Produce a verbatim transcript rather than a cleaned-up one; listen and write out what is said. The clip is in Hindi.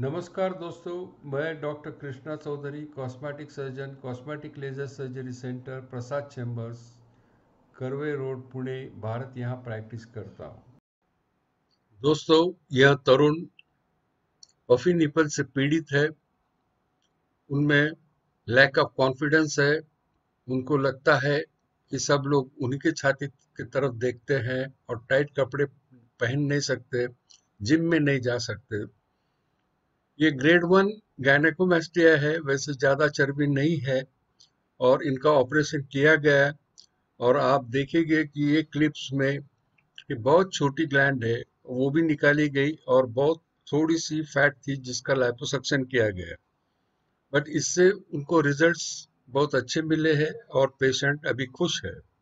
नमस्कार दोस्तों, मैं doctor Krishna Chaudhary, cosmetic surgeon, cosmetic laser surgery centre, Prasad chambers, Karve road, Pune, Bharat, यहाँ प्रैक्टिस करता हूँ। दोस्तों, यह तरुण पफी निपल से पीड़ित है। उनमें लैक ऑफ कॉन्फिडेंस है। उनको लगता है कि सब लोग उन्हीं के छाती की तरफ देखते हैं और टाइट कपड़े पहन नहीं सकते, जिम में नहीं जा सकते। ये ग्रेड वन गायनेकोमेस्टिया है, वैसे ज़्यादा चर्बी नहीं है और इनका ऑपरेशन किया गया। और आप देखेंगे कि ये क्लिप्स में ये बहुत छोटी ग्लैंड है, वो भी निकाली गई और बहुत थोड़ी सी फैट थी जिसका लाइपोसेक्शन किया गया। बट इससे उनको रिजल्ट्स बहुत अच्छे मिले हैं और पेशेंट अभी खुश है।